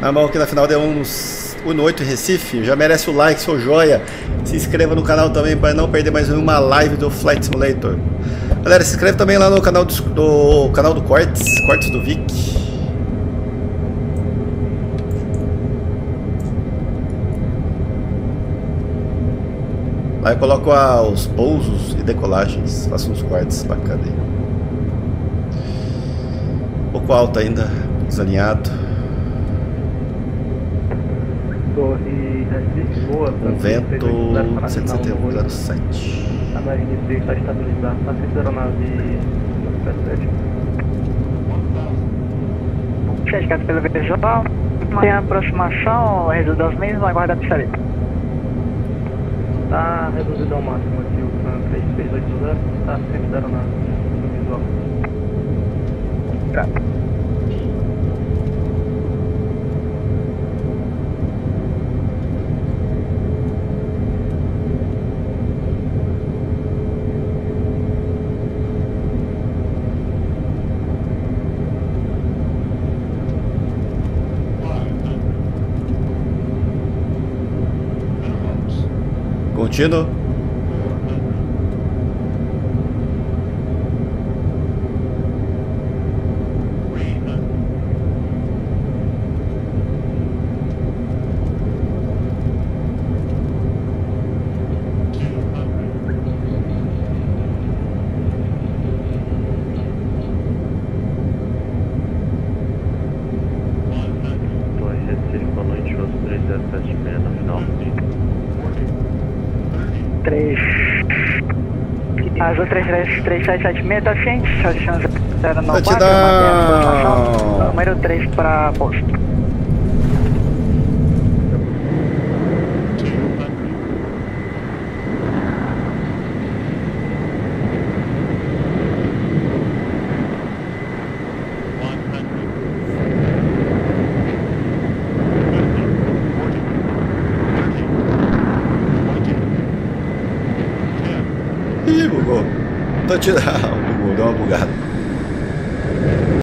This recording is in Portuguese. Mas mal que na final deu uns 1,8 Recife. Já merece o like, seu joia. Se inscreva no canal também para não perder mais nenhuma live do Flight Simulator. Galera, se inscreve também lá no canal do Cortes, Cortes do Vic. Lá eu coloco os pousos e decolagens, faço uns cortes bacana aí. Um pouco alto ainda, desalinhado. Um vento 171,07. A marinha está estabilizada, está acelerando a nave 7. Chegado pelo VJ, mantém a aproximação, reduzida aos mesmos, aguarda a pizzaria. Está reduzido ao máximo aqui o Fran 3380, está acelerando a nave no visual. Tá. Contínuo. Boa noite, os 3 e 7 e meia no final. 3. As outras 3776 tá ciente, só deixamos 094, mantém a número 3 para posto. Ih, bugou. Tô tirando, bugou, deu uma bugada.